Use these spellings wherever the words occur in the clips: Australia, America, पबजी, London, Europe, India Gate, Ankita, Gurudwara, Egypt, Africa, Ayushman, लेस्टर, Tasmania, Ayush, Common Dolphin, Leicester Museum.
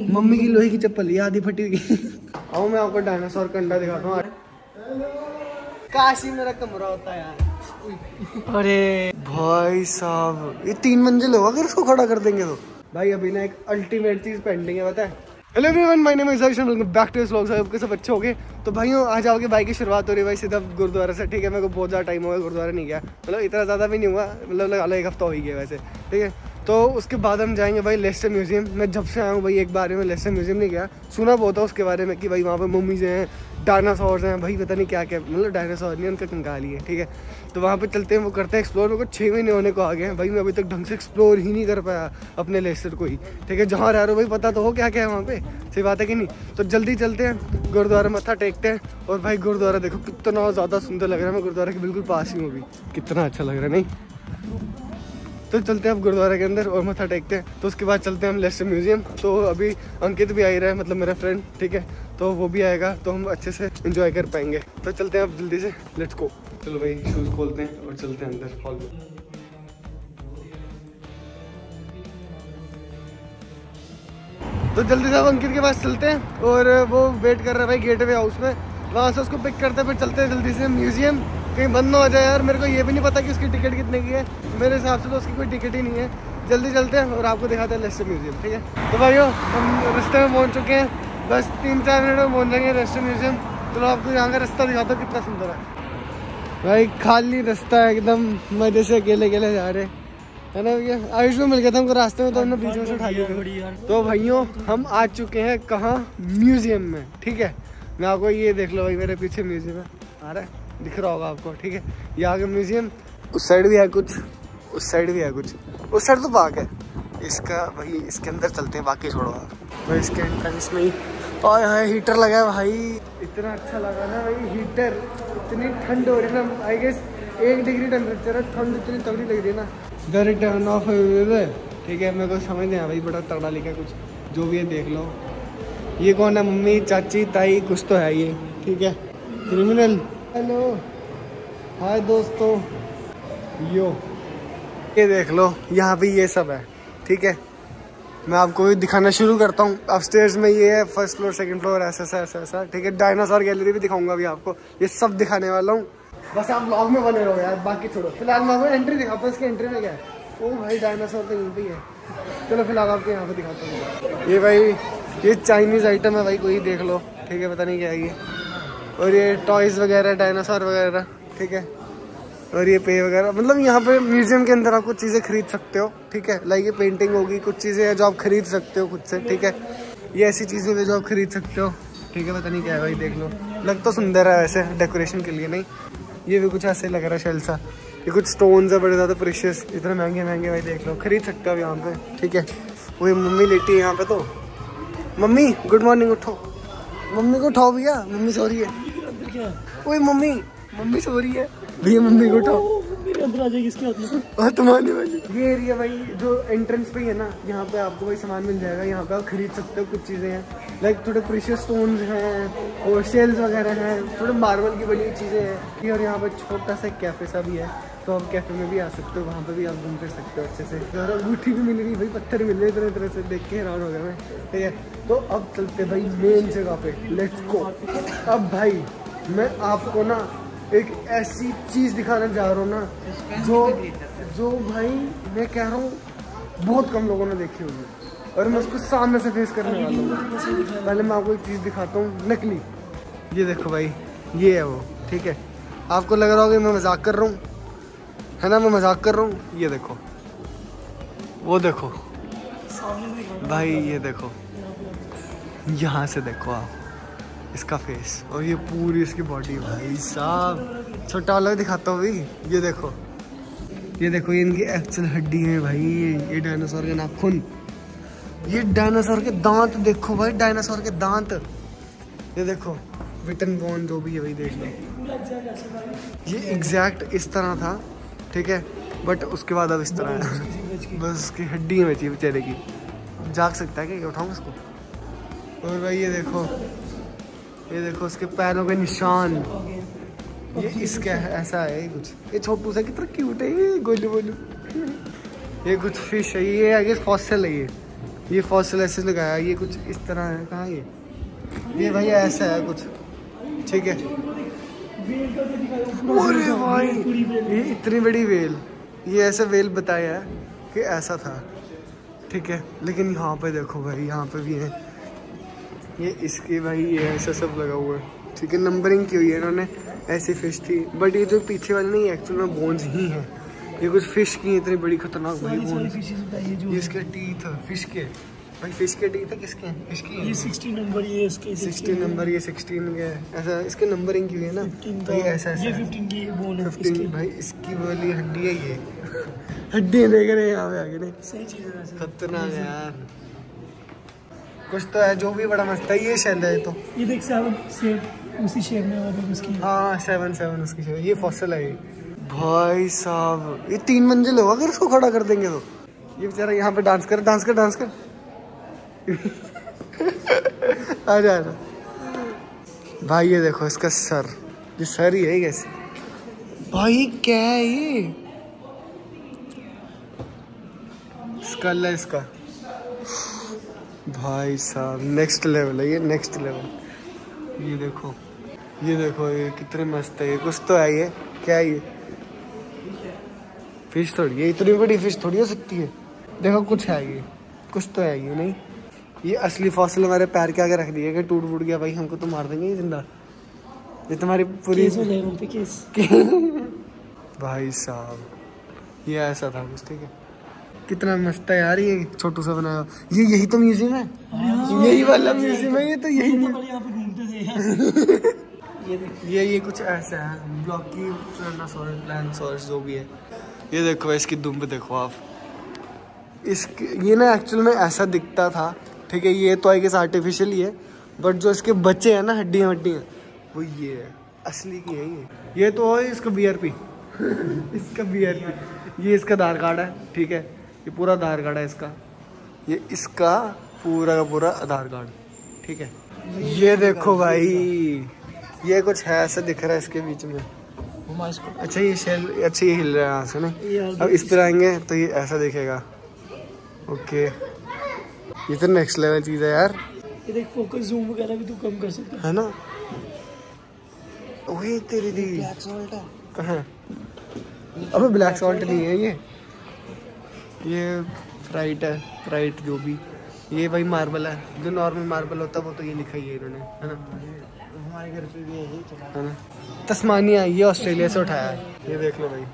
Mummy की लोहे की चप्पल ये आधी फटी हुई। आओ मैं आपको डायनासोर का अंडा दिखाता हूँ। काशी मेरा कमरा होता है यार। अरे भाई साहब ये 3 मंजिल होगा अगर इसको खड़ा कर देंगे तो। भाई अभी ना एक अल्टीमेट चीज पेंडिंग है, पता है। Hello everyone, my name is Ayushman, welcome back to this vlog. आपके सब अच्छे हो गए? तो भाइयों आज आओगे बाइक की शुरुआत हो रही है भाई सीधा गुरुद्वारा से, ठीक है। मेरे को बहुत ज़्यादा टाइम हो गया गुरुद्वारा नहीं गया, मतलब इतना ज़्यादा भी नहीं हुआ, मतलब लगा लो 1 हफ्ता हो ही गया वैसे, ठीक है। तो उसके बाद हम जाएंगे भाई लेस्टर म्यूजियम। मैं जब से आया हूँ भाई एक बार में लेस्टर म्यूजियम नहीं गया। सुना बहुत था उसके बारे में कि भाई वहाँ पर मम्मीज़ हैं, डायनासोर्स हैं, भाई पता नहीं क्या क्या, मतलब डायनासोर नहीं उनका कंकाली है, ठीक है। तो वहाँ पे चलते हैं, वो करते हैं एक्सप्लोर। मेरे को 6 महीने होने को आ गए हैं भाई, मैं अभी तक ढंग से एक्सप्लोर ही नहीं कर पाया अपने लेस्टर को ही, ठीक है। जहाँ रह रहा हूँ भाई पता तो हो क्या क्या है वहाँ पे, सही बात है कि नहीं। तो जल्दी चलते हैं गुरुद्वारा मत्था टेकते हैं। और भाई गुरुद्वारा देखो कितना ज़्यादा सुंदर लग रहा है। मैं गुरुद्वारा के बिल्कुल पास ही हूँ अभी, कितना अच्छा लग रहा है नहीं। तो चलते हैं अब गुरुद्वारा के अंदर और मत्था टेकते हैं। तो उसके बाद चलते हैं हम लेस्टर म्यूजियम। तो अभी अंकित भी आ ही रहा है, मतलब मेरा फ्रेंड, ठीक है। तो वो भी आएगा तो हम अच्छे से एंजॉय कर पाएंगे। तो चलते हैं अब जल्दी से, लेट्स गो। चलो भाई शूज़ खोलते हैं और चलते हैं अंदर हॉल में। तो जल्दी से अब अंकित के पास चलते हैं और वो वेट कर रहा है भाई गेटवे हाउस में, वहाँ से उसको पिक करते हैं फिर चलते हैं जल्दी से म्यूजियम। कहीं बंद ना हो जाए यार, मेरे को ये भी नहीं पता कि उसकी टिकट कितने की है, मेरे हिसाब से तो उसकी कोई टिकट ही नहीं है। जल्दी चलते हैं और आपको दिखाते हैं लेस्टर म्यूजियम, ठीक है। तो भाइयों हम रास्ते में पहुंच चुके हैं, बस 3-4 मिनट में पहुंच जाएंगे लेस्टर म्यूजियम। चलो आपको यहाँ का रास्ता दिखाता हूँ कितना सुंदर है भाई, खाली रास्ता है एकदम, मजे से अकेले अकेले जा रहे है ना भैया। आयुष में मिल गया था हमको रास्ते में तो हमने बीच में से उठा लिया। तो भाइयों हम आ चुके हैं कहाँ, म्यूजियम में, ठीक है। मैं आपको ये देख लो भाई मेरे पीछे म्यूजियम है, आ रहा है दिख रहा होगा आपको, ठीक है। ये आगे म्यूजियम, उस साइड भी है कुछ, उस साइड भी है कुछ, उस साइड तो पार्क है इसका भाई, इसके अंदर चलते हैं बाकी छोड़ो भाई। इसके एंट्रेंस में ही और हाँ हीटर लगा है भाई, इतना अच्छा लगा ना भाई हीटर, इतनी ठंड हो रही है ना, आई गेस 1 डिग्री टेम्परेचर है, ठंड इतनी तगड़ी लग रही है ना। इधर टर्न ऑफ, ठीक है। मेरे को समझ नहीं आया भाई, बड़ा तगड़ा लिखा कुछ, जो भी है देख लो। ये कौन है, मम्मी चाची ताई कुछ तो है ये, ठीक है। क्रिमिनल, हेलो हाय दोस्तों, यो ये देख लो यहाँ पे ये सब है, ठीक है। मैं आपको भी दिखाना शुरू करता हूँ। अपस्टेयर्स में ये है, 1st फ्लोर, 2nd फ्लोर, ऐसा ऐसा ऐसा, ठीक है। डायनासोर गैलरी भी दिखाऊंगा अभी आपको, ये सब दिखाने वाला हूँ। बस आप ब्लॉग में बने रहो यार, बाकी छोड़ो। फिलहाल मैं आपको एंट्री दिखाता हूँ, इसके एंट्री में क्या है। ओ भाई डायनासोर तो यहीं पर है। चलो फिलहाल आपको यहाँ पर दिखाता हूँ। ये भाई ये चाइनीज़ आइटम है भाई, कोई देख लो, ठीक है, पता नहीं क्या है ये। और ये टॉयज़ वगैरह, डायनासोर वगैरह, ठीक है। और ये पे वगैरह, मतलब यहाँ पे म्यूजियम के अंदर आप कुछ चीज़ें खरीद सकते हो, ठीक है। लाइक ये पेंटिंग होगी, कुछ चीज़ें हैं जो आप खरीद सकते हो खुद से, ठीक है। ये ऐसी चीज़ें भी जो आप खरीद सकते हो, ठीक है। पता नहीं क्या है भाई, देख लो, लग तो सुंदर है वैसे डेकोरेशन के लिए। नहीं ये भी कुछ ऐसे लग रहा है शेल सा, ये कुछ स्टोन्स है बड़े ज़्यादा प्रेशियस, इतने महंगे महंगे भाई, देख लो खरीद सकते हो यहाँ पर, ठीक है। वही मम्मी लेटी है यहाँ पर, तो मम्मी गुड मॉर्निंग, उठो मम्मी को, उठाओ भैया मम्मी सो रही है। ओए मम्मी, मम्मी सो रही है भैया, मम्मी को उठाओ, मेरे अंदर आ जाएगी इसके हाथ में, तुम्हारे वाली। ये एरिया भाई जो एंट्रेंस पे ही है ना, यहाँ पे आपको भाई सामान मिल जाएगा, यहाँ पे आप खरीद सकते हो कुछ चीज़ें हैं, लाइक थोड़े प्रेशियस स्टोन्स हैं और शेल्स वगैरह हैं, थोड़े मार्बल की बड़ी चीज़ें हैं। और यहाँ पर छोटा सा कैफ़े सा भी है, तो आप कैफ़े में भी आ सकते हो, वहाँ पर भी आप घूम फिर सकते हो अच्छे से। और अंगूठी भी मिल रही भाई, पत्थर मिल रहे तरह तरह से, देख के हैरान हो गया मैं, ठीक है। तो अब चलते भाई मेन जगह पे, लेट्स गो। अब भाई मैं आपको ना एक ऐसी चीज़ दिखाना चाह रहा हूँ ना, जो भाई मैं कह रहा हूँ बहुत कम लोगों ने देखी होगी, और मैं उसको सामने से फेस करने वाला हूँ। पहले मैं आपको एक चीज़ दिखाता हूँ नकली, ये देखो भाई ये है वो, ठीक है। आपको लग रहा होगा मैं मजाक कर रहा हूँ, है ना, मैं मजाक कर रहा हूँ। ये देखो, वो देखो भाई, ये देखो, यहाँ से देखो आप इसका फेस और ये पूरी इसकी बॉडी भाई साहब। छोटा वाला दिखाता हूँ भाई, ये देखो, ये देखो, ये इनकी एक्चुअल हड्डी है भाई, ये डायनासोर के नाखून, ये डायनासोर के दांत देखो भाई, डायनासोर के दांत, ये देखो विटन बोन जो भी है भाई, देख लो। ये एग्जैक्ट इस तरह था, ठीक है, बट उसके बाद अब इस तरह है, बस उसकी हड्डी बची बेचारे की। जाग सकता है क्या, उठाऊँ उसको? और भाई ये देखो, ये देखो उसके पैरों के निशान, ये इसका ऐसा है कुछ, ये छोटू सा कितना क्यूट है ये, गोलू गोलू। ये कुछ फिश है, ये आगे फॉसिल है, ये ये फॉसिल ऐसे लगाया, ये कुछ इस तरह है। कहाँ ये भाई ऐसा है कुछ, ठीक है। अरे भाई ये इतनी बड़ी वेल, ये ऐसा वेल बताया है कि ऐसा था, ठीक है। लेकिन यहाँ पे देखो भाई, यहाँ पे भी है ये, इसके भाई ये ऐसा सब लगा हुआ है, ठीक है। नंबरिंग की हुई है इन्होंने, ऐसी फिश थी। बट ये जो पीछे वाली नहीं, एक्चुअल में बोन्स ही हैं। ये कुछ फिश की इतनी बड़ी खतरनाक बड़ी बोन्स। ये इसके टीथ, फिश के भाई, फिश के टीथ है। किसके हैं? फिश की। ये 16 नंबर, ये इसके 16 नंबर, ये 16 के ऐसा इसके नंबरिंग की हुई है ना। ये ऐसा ऐसा 15 की बोन है इसकी भाई, इसकी वाली हड्डी है। ये हड्डी देख रहे हैं यहाँ पे आगे, सही चीज़ है, खतरनाक है यार। कुछ तो है जो भी बड़ा मस्त है। ये शैल है तो, ये देख सेवन उसी शेप में होगा उसकी। हाँ सेवन उसकी शेप। ये फॉसिल है ये भाई साहब। ये 3 मंजिल होगा अगर इसको खड़ा कर देंगे तो। ये बेचारा यहाँ पे डांस कर आ जा रहा भाई। ये देखो इसका सर, ये सर ही है कैसे भाई, क्या है ये? स्कल है इसका भाई साहब। नेक्स्ट लेवल है ये, नेक्स्ट लेवल। ये देखो, ये देखो, ये कितने मस्त है। ये कुछ तो है, ये क्या है? ये फिश थोड़ी, ये इतनी बड़ी फिश थोड़ी हो सकती है। देखो कुछ है, ये कुछ तो है ये। नहीं ये असली फॉसिल हमारे पैर के आगे रख दिए कि टूट फूट गया भाई, हमको तो मार देंगे ये जिंदा। ये तुम्हारी पूरी भाई साहब, ये ऐसा था कुछ, ठीक है। कितना मस्त है यार, ये छोटू सा बनाया। ये यही तो म्यूजियम है, यही वाला म्यूजियम है। ये तो यही घूमते थे ये कुछ ऐसा है, ब्लॉकी प्लानोसॉरस जो भी है। ये देखो इसकी दुम्ब देखो आप, इसके ये ना एक्चुअल में ऐसा दिखता था, ठीक है। ये तो आई गेस आर्टिफिशियल ही है, बट जो इसके बच्चे हैं ना, हड्डियाँ वो ये है असली की है। ये तो है इसका BRP इसका BRP, ये इसका आधार कार्ड है, ठीक है। ये पूरा आधार कार्ड है इसका, ये इसका पूरा का पूरा आधार कार्ड, ठीक है। ये देखो भाई, ये कुछ है ऐसा दिख रहा है इसके बीच में। अच्छा ये शेल, अच्छा ये हिल रहा है यहाँ से नहीं। अब इस पर आएंगे तो ये ऐसा दिखेगा, ओके। ये तो नेक्स्ट लेवल चीज़ है यार। ये देख फोकस जूम वगैरह भी तू कम कर सकता है ना। ओए तेरी दी कहाँ? अबे ब्लैक सॉल्ट नहीं है ये फ्राइट है, फ्राइट जो भी। ये भाई मार्बल है, जो नॉर्मल मार्बल होता है वो तो ये लिखा ही है इन्होंने, है ना। हमारे घर पे भी यही चला है ना। तस्मानिया, ये ऑस्ट्रेलिया से उठाया है। ये देख लो भाई,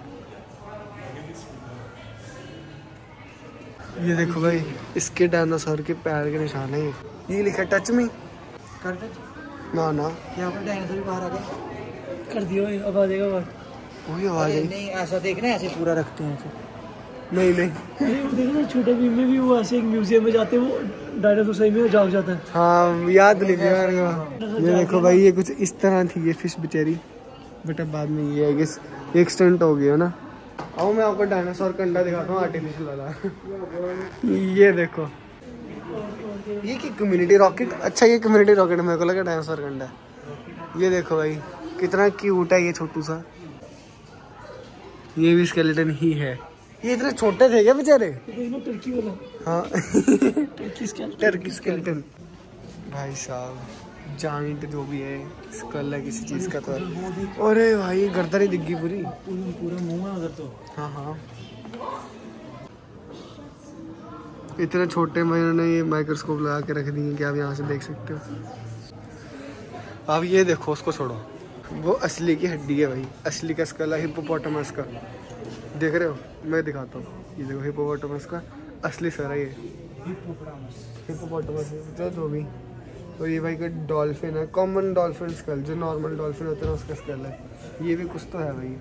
ये देखो भाई, इसके डायनासोर के पैर के निशान है। ये लिखा टच मी, कर टच ना यहाँ पर डायनासोर बाहर आ गए, कर दियो। अब आ जाएगा बाहर, वही आवाज आई। नहीं ऐसा देखना, ऐसे पूरा रखते हैं ऐसे। नहीं देखना, छोटे भीम में भी वो ऐसे एक म्यूजियम में जाते हैं, वो डायनासोर सही में जाग जाता है। हाँ याद नहीं दिया। ये देखो भाई, ये कुछ इस तरह थी ये फिश बेचारी, बट अब बाद में ये है एक्सटेंट हो गया ना। आओ मैं आपको डायनासोर का अंडा दिखाता हूँ, आर्टिफिशियल वाला। ये देखो, ये कि कम्युनिटी रॉकेट। अच्छा ये कम्युनिटी रॉकेट है, मेरे को लगा डायनासोर का अंडा है। ये देखो भाई कितना क्यूट है ये छोटू सा। ये भी स्केलेटन ही है। ये इतने छोटे थे क्या बेचारे? टर्की वाला, हाँ टर्की स्केलेटन भाई साहब। जाइंट जो भी है, स्कल है किसी चीज का तो। अरे भाई गर्दन ही दिख गई पूरी, पूरा मुंह है उधर तो। हाँ इतने छोटे में इन्होंने ये माइक्रोस्कोप लगा के रख दिए कि आप यहाँ से देख सकते हो। आप ये देखो, उसको छोड़ो, वो असली की हड्डी है भाई, असली का स्कल है हिप्पोपोटामस का। देख रहे हो, मैं दिखाता हूँ। ये देखो हिप्पोपोटामस का असली सर है ये, हिप्पोपोटामस जो भी। और ये भाई का डॉल्फिन है, कॉमन डॉल्फिन स्कल, जो नॉर्मल डॉल्फिन होता है उसका स्कल है। ये भी कुछ तो है भाई।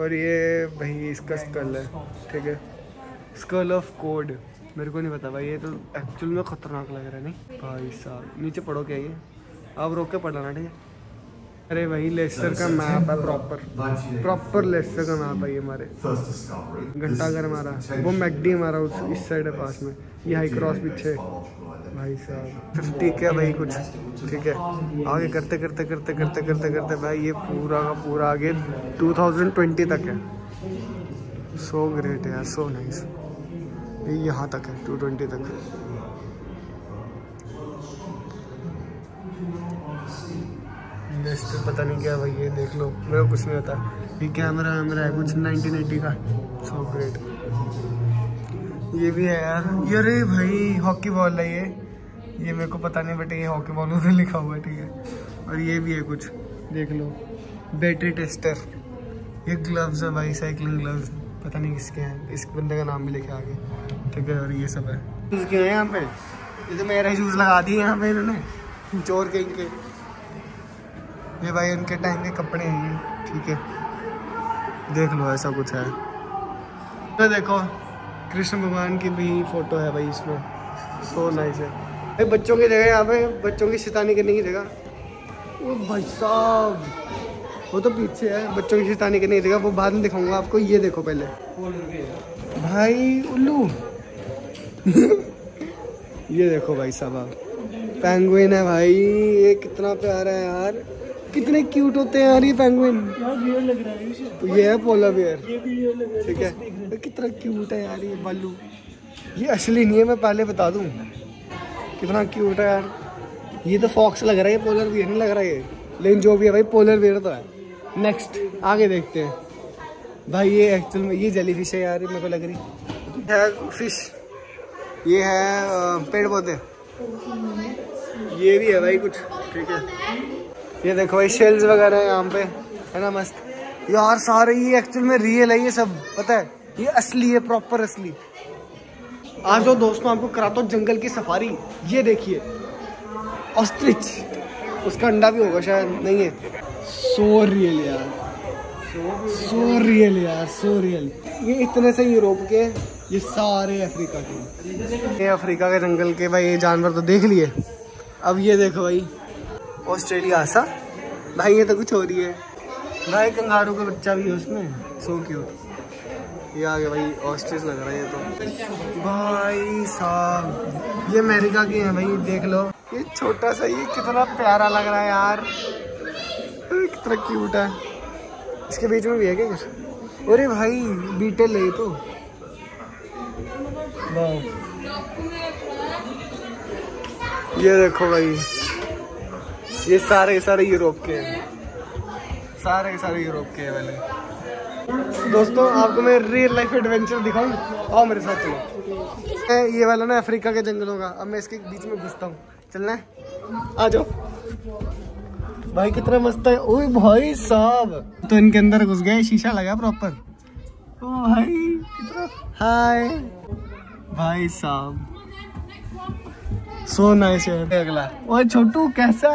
और ये भाई इसका स्कल है, ठीक है, स्कल ऑफ कोड। मेरे को नहीं पता भाई, ये तो एक्चुअल में खतरनाक लग रहा है। नहीं भाई साहब नीचे पढ़ो क्या, ये आप रोक के पढ़ना, ठीक है। अरे भाई लेस्टर का मैप है, प्रॉपर लेस्टर का मैप है ये। हमारे घंटाघर हमारा, वो मैकडी हमारा इस साइड है पास में। ये हाई क्रॉस पीछे भाई साहब 50 क्या भाई कुछ, ठीक है। आगे करते करते करते करते करते करते भाई ये पूरा का पूरा आगे 2020 तक है। सो ग्रेट है यार, सो नाइस। ये यहाँ तक है 220 तक। हिस्ट्री पता नहीं क्या भाई, ये देख लो मेरे को कुछ नहीं पता। ये कैमरा वैमरा है कुछ 1980 का, सो ग्रेट। ये भी है यार, अरे भाई हॉकी बॉल है ये मेरे को पता नहीं बट ये हॉकी बॉल उधर लिखा हुआ है, ठीक है। और ये भी है कुछ, देख लो बैटरी टेस्टर। ये ग्लव्स है भाई, साइकिलिंग ग्लव्स, पता नहीं किसके हैं, इस बंदे का नाम भी लिखे आगे, ठीक है। और ये सब है, शूज़ क्यों है यहाँ पे, ये तो मेरे शूज़ लगा दिए यहाँ पे इन्होंने चोर के इनके। ये भाई उनके टाइम के कपड़े हैं, ठीक है, देख लो ऐसा कुछ है। तो देखो कृष्ण भगवान की भी फ़ोटो है भाई इसमें, सो नाइस है भाई। बच्चों की जगह यहाँ पे, बच्चों की शैतानी करने की जगह। ओ भाई साहब वो तो पीछे है, बच्चों की शैतानी के नहीं देगा, वो बाद में दिखाऊंगा आपको। ये देखो पहले भाई उल्लू ये देखो भाई साहब, आप पेंगुइन है भाई, ये कितना प्यारा है यार, कितने क्यूट होते हैं यार ये पेंगुइन। तो ये है पोलर बियर, ठीक है, तो कितना क्यूट है यार ये बालू। ये असली नहीं है, मैं पहले बता दूँ, कितना क्यूट है यार। ये तो फॉक्स लग रहा है, ये पोलर बियर नहीं लग रहा है, लेकिन जो भी है भाई पोलर बियर तो है। नेक्स्ट आगे देखते हैं भाई। ये एक्चुअल में ये जेली फिश है यार, मेरे को लग रही है फिश। ये है पेड़ पौधे, ये भी है भाई कुछ, ठीक है। ये देखो भाई शेल्स वगैरह है यहाँ पे, है ना, मस्त यार सारे। ये एक्चुअल में रियल है ये सब, पता है, ये असली है, प्रॉपर असली। आज जो दोस्तों आपको कराता हूँ जंगल की सफारी। ये देखिए ऑस्ट्रिच, उसका अंडा भी होगा शायद, नहीं है। सो रियल यार, सो रियल यार, सो रियल। ये इतने से यूरोप के, ये सारे अफ्रीका के। ये अफ्रीका के जंगल के भाई ये जानवर तो देख लिए। अब ये देखो भाई ऑस्ट्रेलिया सा भाई, ये तो कुछ हो रही है भाई। कंगारू का बच्चा भी है उसमें, सो क्यूट। ये आगे भाई ऑस्ट्रिच लग रहा है ये तो भाई साहब। ये अमेरिका के हैं भाई, देख लो ये छोटा सा, ये कितना प्यारा लग रहा है यार, कितना क्यूट है। इसके बीच में भी है क्या कुछ? अरे भाई बीटल है ये तो, वाह। ये देखो भाई, ये सारे सारे यूरोप के हैं, सारे सारे यूरोप के हैं वाले। दोस्तों आपको मैं रियल लाइफ एडवेंचर दिखाऊं, आओ मेरे साथ चलो। ये वाला ना अफ्रीका के जंगलों का, अब मैं इसके बीच में घुसता हूँ, चलना है, आ जाओ भाई। कितना मस्त है, ओए भाई साहब। तो इनके अंदर घुस गए, शीशा लगा प्रॉपर। ओ भाई कितना, हाय भाई साहब, सो नाइस है। अगला, ओए छोटू कैसा।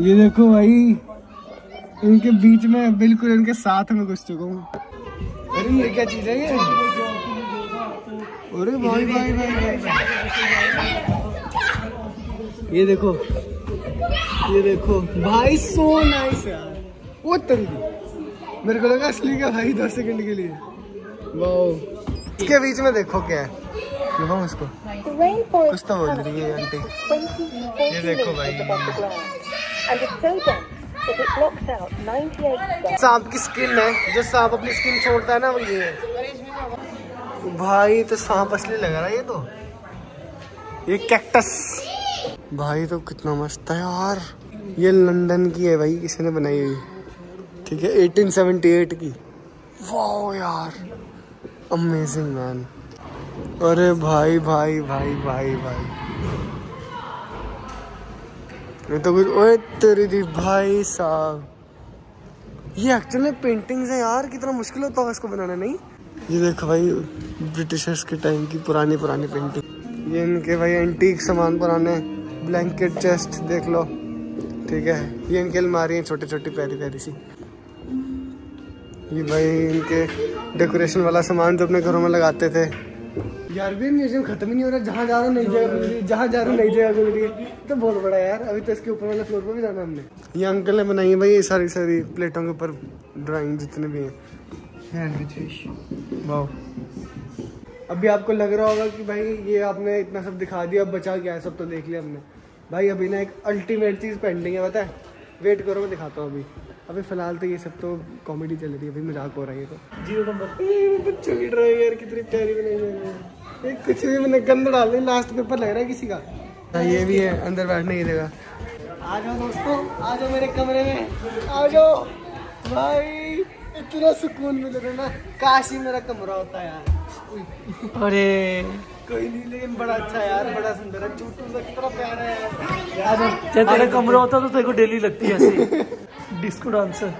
ये देखो भाई इनके बीच में, बिल्कुल इनके साथ में घुस चुका हूँ। अरे ये क्या चीज है ये? अरे भाई भाई भाई भाई, ये देखो, ये देखो भाई, सो नाइस यार। वो तरीके मेरे को लगा असली का भाई 10 सेकंड के लिए। वाह, इसके बीच में देखो क्या है, उसको कुछ तो बोल रही है आंटी। ये देखो भाई सांप की स्किन है, जो सांप अपनी स्किन छोड़ता है ना वो ये है भाई। तो सांप असली लग रहा है ये तो। ये कैक्टस भाई तो कितना मस्त है यार। ये लंदन की है भाई, किसी ने बनाई हुई, ठीक है, 1878 की। वाह यार, अमेजिंग मैन। अरे भाई भाई भाई भाई भाई, ये तो कुछ, ओए तेरी दी भाई साहब। ये एक्चुअली पेंटिंग्स है यार, कितना मुश्किल होता होगा इसको बनाना, नहीं? ये देखो भाई ब्रिटिशर्स के टाइम की पुरानी पुरानी पेंटिंग। ये इनके भाई एंटीक सामान, पुराने ब्लैंकेट, चेस्ट, देख लो, ठीक है। ये इनके अलमारी हैं छोटी छोटी, प्यारी प्यारी सी। ये भाई इनके डेकोरेशन वाला सामान जो अपने घरों में लगाते थे यार। भी म्यूजियम खत्म ही नहीं हो रहा, जहाँ जा रहा हूँ नई जगह मिली, जहाँ जा रहा हूँ नई जगह मिली, तो बहुत बड़ा यार। अभी तो इसके ऊपर वाले फ्लोर पर भी जाना हमने। ये अंकल ने बनाई है भाई ये सारी सारी प्लेटों के ऊपर ड्राइंग जितने भी हैं। अभी आपको लग रहा होगा कि भाई ये आपने इतना सब दिखा दिया, अब बचा क्या है, सब तो देख लिया हमने भाई। अभी ना एक अल्टीमेट चीज़ पेंडिंग है, पता है, वेट करो मैं दिखाता हूँ। अभी फिलहाल तो ये सब तो कॉमेडी चल रही है, अभी मजाक हो रहा है। तो 0 नंबर बच्चों की ड्राइंग यार, कितनी प्यारी बनाई है। एक कुछ भी मैंने गंद डाल दी, लास्ट पेपर लग रहा है किसी का। ये भी है अंदर बैठने की जगह। आ जाओ दोस्तों, आ जाओ मेरे कमरे में, आ जाओ भाई। इतना सुकून मिल रहा है ना, काश ही मेरा कमरा होता यार। अरे कोई नहीं, लेकिन बड़ा अच्छा यार, बड़ा सुंदर है, चूटू सा कितना प्यारा है यार। जब तेरा कमरा होता तो तेरे को डेली लगती है ऐसे डिस्को डांसर।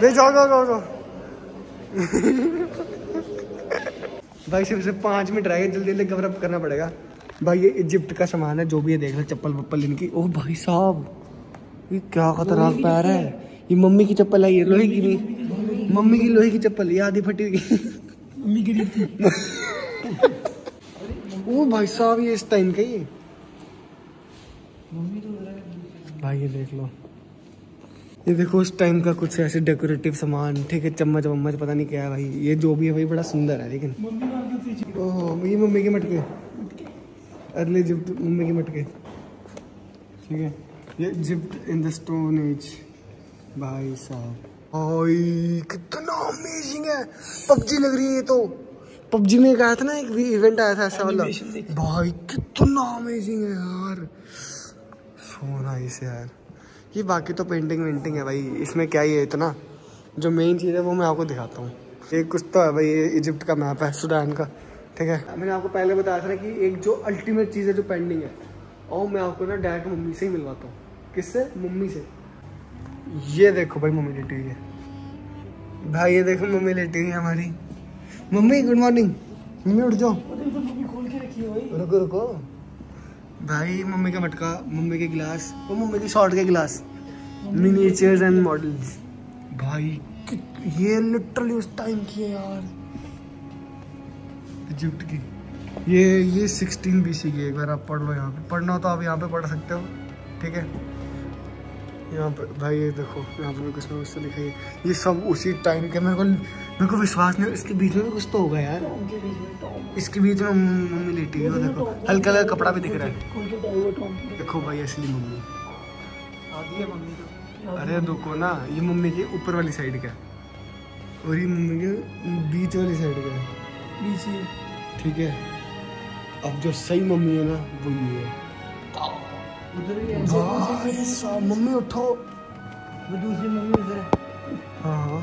नहीं जाओ जाओ जाओ जाओ भाई सिर्फ 5 मिनट रह गए, जल्दी जल्दी कवर अप करना पड़ेगा। भाई ये इजिप्ट का सामान है जो भी ये देख रहे, चप्पल वप्पल इनकी। ओह भाई साहब ये क्या खतरनाक पैर है। ये मम्मी की चप्पल है, ये लोहे की नहीं, मम्मी की लोहे की चप्पल, ये आधी फटी हुई मम्मी की। ओह भाई साहब ये इस टाइम का ये भाई ये देख लो, ये देखो उस टाइम का कुछ ऐसे डेकोरेटिव सामान। ठीक है, चम्मच वम्मच पता नहीं क्या है भाई। ये जो भी है भाई बड़ा सुंदर है, लेकिन ओह ये मम्मी के मटके, अर्ली इजिप्ट मम्मी के मटके। ठीक है, ये Egypt in the stone age. भाई साहब भाई कितना अमेजिंग है, पबजी लग रही है ये तो। पबजी में एक आया था ना, एक भी इवेंट आया था ऐसा वाला, भाई कितना अमेजिंग है यार, सोना इसे यार। ये बाकी तो पेंटिंग वेंटिंग है भाई, इसमें क्या ही है इतना। जो मेन चीज़ है वो मैं आपको दिखाता हूँ। एक कुछ तो है भाई, ये इजिप्ट का मैप है, सुडान का। ठीक है, मैंने आपको पहले बताया था ना कि एक जो अल्टीमेट चीज़ है जो पेंडिंग है, और मैं आपको ना डायरेक्ट मम्मी से ही मिलवाता हूँ। किससे? मम्मी से। ये देखो भाई मम्मी लेटी हुई है, भाई ये देखो मम्मी लेटी हुई है हमारी। मम्मी गुड मॉर्निंग, मम्मी उठ जाओ, खोल के रखी है भाई। रुको रुको भाई, मम्मी का मटका, मम्मी के गिलास और मम्मी के शॉर्ट के गिलास, मिनिएचर्स एंड मॉडल्स। भाई ये लिटरली उस टाइम की है यार, इजिप्ट की। ये 16 BC की। एक बार आप पढ़ लो, यहाँ पे पढ़ना हो तो आप यहाँ पे पढ़ सकते हो। ठीक है, यहाँ पे भाई ये देखो, यहाँ पे कुछ ना कुछ तो लिखा है, ये सब उसी टाइम के। मेरे को विश्वास नहीं, इसके बीच में भी कुछ तो होगा यार। इसके बीच में मम्मी लेटी है, वो देखो हल्का हल्का कपड़ा भी दिख रहा है। देखो भाई असली मम्मी, अरे देखो ना, ये मम्मी के ऊपर वाली साइड का और ये मम्मी के बीच वाली साइड का है। ठीक है, अब जो सही मम्मी है ना वो ये है। मम्मी उठो, दूसरी मम्मी उधर है। हाँ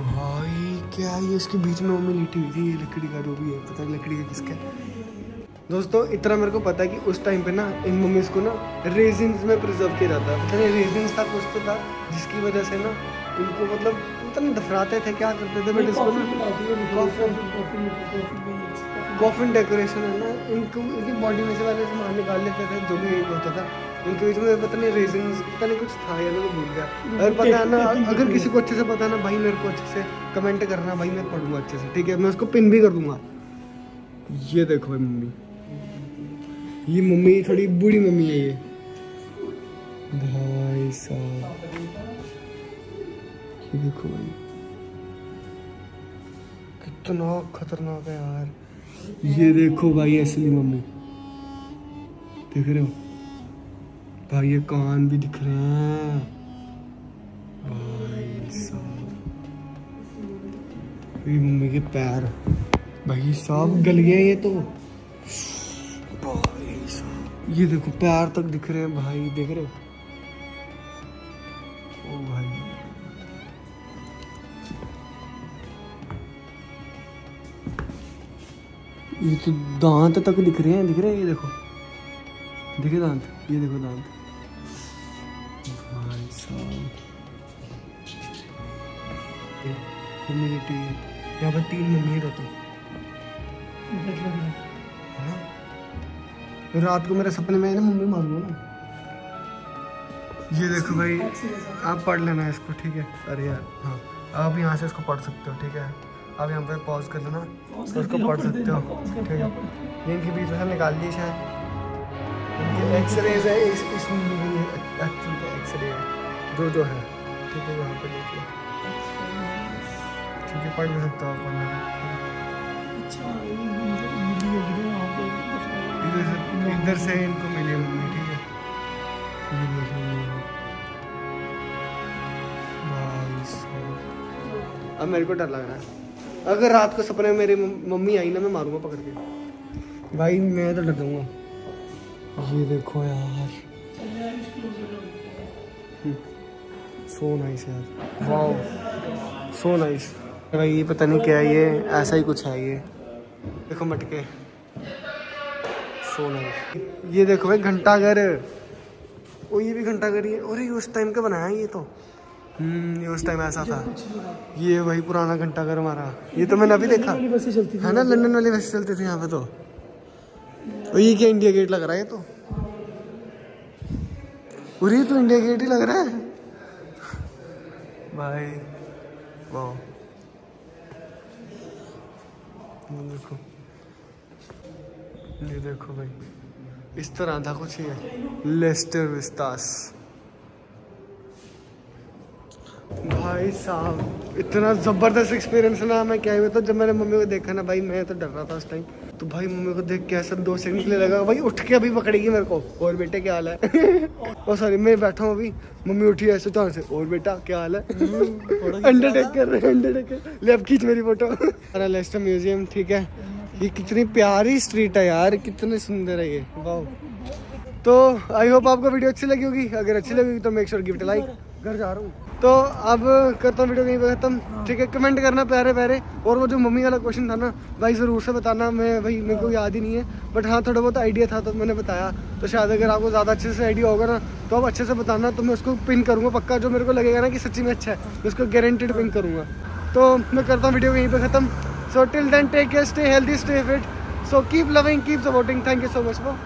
भाई क्या ये इसके बीच में मम्मी लेटी हुई थी। ये लकड़ी का जो भी है, पता नहीं लकड़ी का किसका है। दोस्तों इतना मेरे को पता है कि उस टाइम पे ना इन मम्मीज को ना रेजिन्स में प्रिजर्व किया जाता है। पता नहीं रेजिन्स था कुछ तो था, जिसकी वजह से ना उनको मतलब इतना दफराते थे, क्या करते थे। बट इसको ना कॉफिन डेकोरेशन है ना, इनको उनकी बॉडी में से वाले सामान निकाल लेते थे जो भी होता था उनके बीच में। पता नहीं रीजंस, पता नहीं कुछ था या भूल गया। अगर पता है ना, अगर किसी को अच्छे से पता ना भाई, मेरे को अच्छे से कमेंट करना भाई, मैं पढ़ूंगा अच्छे से। ठीक है, मैं उसको पिन भी कर दूंगा। ये देखो भाई मम्मी, ये मम्मी थोड़ी बूढ़ी मम्मी है ये। भाई साहब ये देखो भाई कितना खतरनाक है यार। ये देखो भाई असली मम्मी, देख रहे हो भाई, ये कान भी दिख रहे हैं। भाई साहब ये मम्मी के पैर, भाई साहब गल गए ये तो। भाई साहब ये देखो पैर तक दिख रहे हैं भाई, देख रहे हो। ओ भाई ये तो दांत तक दिख रहे हैं, दिख रहे हैं। ये देखो, देखे दांत, ये देखो दांत। भाई साहब यहाँ पर 3 मम्मी रहती है। रात को मेरे सपने में है ना मम्मी मारूंगा ना। ये देखो भाई, आप पढ़ लेना इसको। ठीक है, अरे यार हाँ, आप यहाँ से इसको पढ़ सकते हो। ठीक है, आप यहाँ पर पॉज कर लेना, उसको पढ़ सकते हो। ठीक है, इनके बीच में निकाल दी शायद। एक्सरेज है इस मूवी में, एक्चुअल का एक्सरे है जो है। ठीक है, यहाँ पे देखिए। ठीक है, पढ़ सकते हो आप पढ़ना। इधर से इनको मिली मम्मी। ठीक है, अब मेरे को डर लग रहा है, अगर रात को सपने में मेरी मम्मी आई ना, मैं मारूंगा पकड़ के। भाई मैं तो लगूंगा। ये देखो यार, सो नाइस यार, वाओ सो नाइस। भाई ये पता नहीं क्या है, ये ऐसा ही कुछ है। ये देखो मटके, सो नाइस। ये देखो भाई घंटाघर, और ये भी घंटाघर ही है। अरे उस टाइम का बनाया ये तो, ये उस टाइम ऐसा था। ये वही पुराना घंटाघर हमारा। ये तो मैंने अभी देखा है ना, लंदन वाली बसें चलती थी यहाँ पे। तो ये क्या इंडिया गेट लग रहा है ये तो, और ये तो इंडिया गेट ही लग रहा है भाई। वाह देखो, ये देखो भाई इस तरह था कुछ ही है। लेस्टर विस्तास भाई साहब, इतना ज़बरदस्त एक्सपीरियंस ना मैं क्या हुआ था। जब मैंने मम्मी को देखा ना भाई, मैं तो डर रहा था उस टाइम। तो भाई मम्मी को देख के ऐसा 2 सेकंड के लिए लगा भाई उठ के अभी पकड़ेगी मेरे को, और बेटे क्या हाल है। और सॉरी मैं बैठा हूँ अभी, मम्मी उठी ऐसे चांस से, और बेटा क्या हाल है, अंडरटेक कर रहे हैं, अंडरटेक ले अब खींच मेरी फोटो। हमारा लेस्टर म्यूजियम, ठीक है। ये कितनी प्यारी स्ट्रीट है यार, कितनी सुंदर है ये, वाह। तो आई होप आपको वीडियो अच्छी लगी होगी। अगर अच्छी लगी तो make sure give it a like. घर जा रहा हूँ तो अब करता हूँ वीडियो कहीं पर खत्म, ठीक है। कमेंट करना प्यारे प्यारे, और वो जो मम्मी वाला क्वेश्चन था ना भाई ज़रूर से बताना। मैं भाई मेरे को याद ही नहीं है, बट हाँ थोड़ा बहुत आइडिया था तो मैंने बताया। तो शायद अगर आपको ज़्यादा अच्छे से आइडिया होगा ना तो आप अच्छे से बताना, तो मैं उसको पिन करूँगा पक्का। जो मेरे को लगेगा ना कि सच्ची में अच्छा है मैं उसको गारंटेड पिन करूँगा। तो मैं करता हूँ वीडियो कहीं पर खत्म। So till then take care, stay healthy, stay fit, so keep loving, keep supporting. Thank you so much for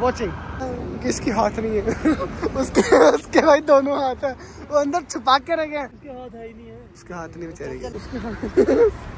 watching. इसकी हाथ नहीं है, उसके भाई दोनों हाथ है, वो अंदर छुपा के रह गया। उसके हाथ नहीं बेचारे।